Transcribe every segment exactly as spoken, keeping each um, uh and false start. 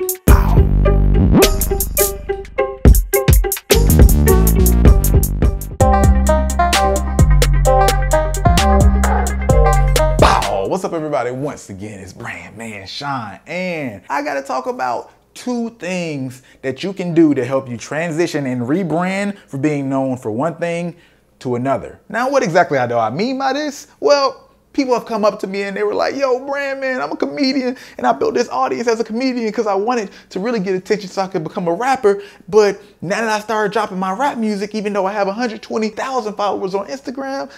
What's up, everybody? Once again, it's BrandManSean, and I gotta talk about two things that you can do to help you transition and rebrand from being known for one thing to another. Now, what exactly do I mean by this? Well, people have come up to me and they were like, yo, BrandMan, I'm a comedian and I built this audience as a comedian because I wanted to really get attention so I could become a rapper. But now that I started dropping my rap music, even though I have one hundred twenty thousand followers on Instagram,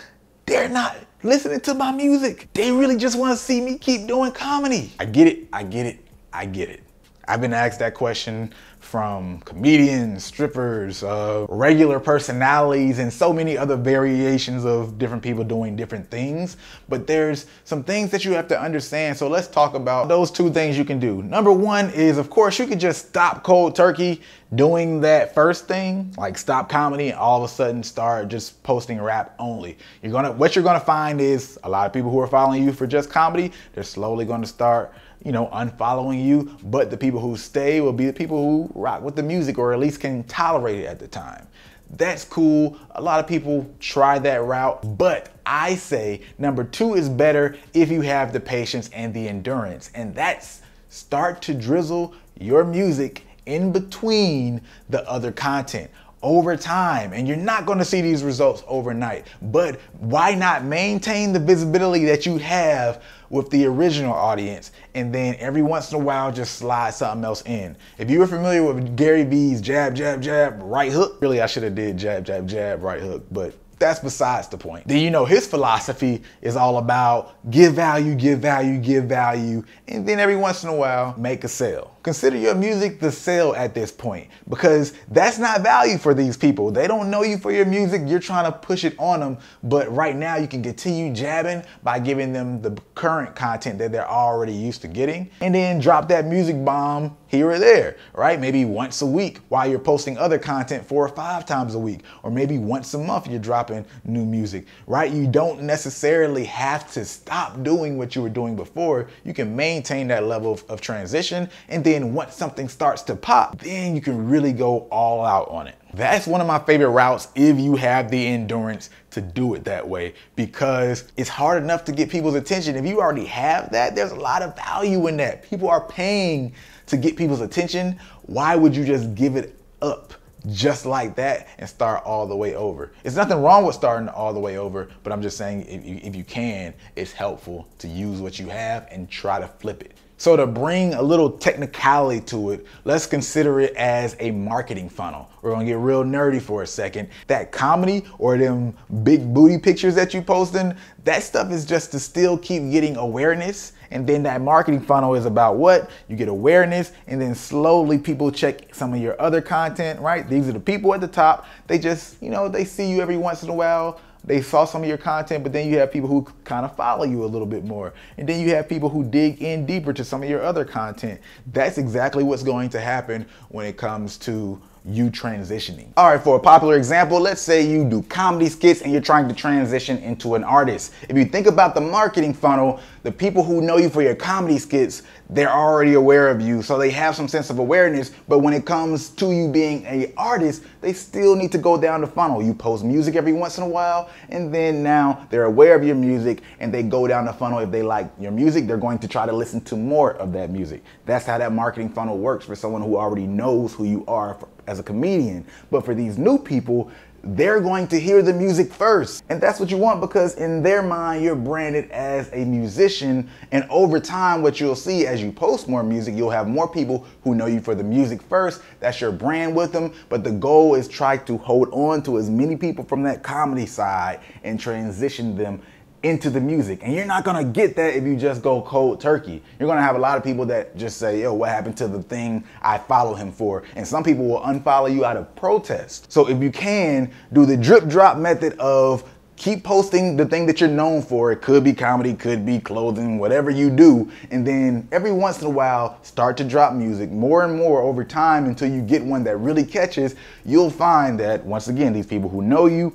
they're not listening to my music. They really just want to see me keep doing comedy. I get it, I get it, I get it. I've been asked that question from comedians, strippers, uh, regular personalities, and so many other variations of different people doing different things. But there's some things that you have to understand. So let's talk about those two things you can do. Number one is, of course, you could just stop cold turkey doing that first thing, like stop comedy and all of a sudden start just posting rap only. You're gonna, what you're gonna find is a lot of people who are following you for just comedy, they're slowly gonna start, you know, unfollowing you, but the people who stay will be the people who rock with the music, or at least can tolerate it at the time. That's cool. A lot of people try that route, but I say number two is better if you have the patience and the endurance, and that's start to drizzle your music in between the other content over time. And you're not going to see these results overnight, but why not maintain the visibility that you have with the original audience, and then every once in a while just slide something else in. If you were familiar with Gary Vee's jab, jab, jab, right hook, really I should have did jab, jab, jab, right hook, but that's besides the point. Then you know his philosophy is all about give value, give value, give value, and then every once in a while, make a sale. Consider your music the sale at this point, because that's not value for these people. They don't know you for your music. You're trying to push it on them, but right now you can continue jabbing by giving them the current content that they're already used to getting, and then drop that music bomb here or there, right? Maybe once a week while you're posting other content four or five times a week, or maybe once a month you're dropping new music, right? You don't necessarily have to stop doing what you were doing before. You can maintain that level of, of transition, and then once something starts to pop, then you can really go all out on it. That's one of my favorite routes if you have the endurance to do it that way, because it's hard enough to get people's attention. If you already have that, there's a lot of value in that. People are paying to get people's attention. Why would you just give it up just like that and start all the way over? It's nothing wrong with starting all the way over, but I'm just saying if you, if you can, it's helpful to use what you have and try to flip it. So to bring a little technicality to it, let's consider it as a marketing funnel. We're gonna get real nerdy for a second. That comedy or them big booty pictures that you posting, that stuff is just to still keep getting awareness. And then that marketing funnel is about what? You get awareness, and then slowly people check some of your other content, right? These are the people at the top. They just, you know, they see you every once in a while. They saw some of your content, but then you have people who kind of follow you a little bit more. And then you have people who dig in deeper to some of your other content. That's exactly what's going to happen when it comes to you transitioning. All right, for a popular example, let's say you do comedy skits and you're trying to transition into an artist. If you think about the marketing funnel, the people who know you for your comedy skits, they're already aware of you, so they have some sense of awareness, but when it comes to you being an artist, they still need to go down the funnel. You post music every once in a while, and then now they're aware of your music and they go down the funnel. If they like your music, they're going to try to listen to more of that music. That's how that marketing funnel works for someone who already knows who you are for as a comedian. But for these new people, they're going to hear the music first. And that's what you want, because in their mind, you're branded as a musician. And over time, what you'll see as you post more music, you'll have more people who know you for the music first. That's your brand with them. But the goal is try to hold on to as many people from that comedy side and transition them into the music. And you're not gonna get that if you just go cold turkey. You're gonna have a lot of people that just say, yo, what happened to the thing I follow him for? And some people will unfollow you out of protest. So if you can, do the drip drop method of keep posting the thing that you're known for. It could be comedy, could be clothing, whatever you do. And then every once in a while, start to drop music more and more over time until you get one that really catches. You'll find that, once again, these people who know you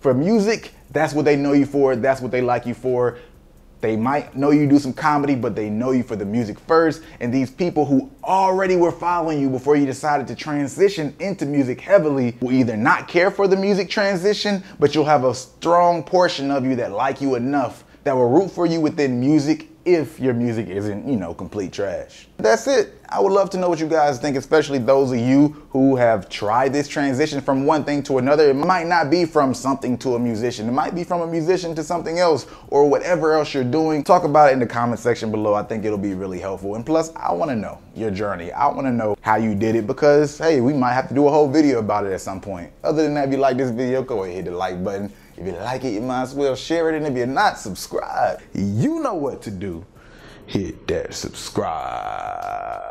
for music, that's what they know you for, that's what they like you for. They might know you do some comedy, but they know you for the music first. And these people who already were following you before you decided to transition into music heavily will either not care for the music transition, but you'll have a strong portion of you that like you enough that will root for you within music if your music isn't, you know, complete trash. That's it. I would love to know what you guys think, especially those of you who have tried this transition from one thing to another. It might not be from something to a musician. It might be from a musician to something else or whatever else you're doing. Talk about it in the comment section below. I think it'll be really helpful. And plus, I want to know your journey. I want to know how you did it because, hey, we might have to do a whole video about it at some point. Other than that, if you like this video, go ahead and hit the like button. If you like it, you might as well share it. And if you're not subscribed, you know what to do. Hit that subscribe.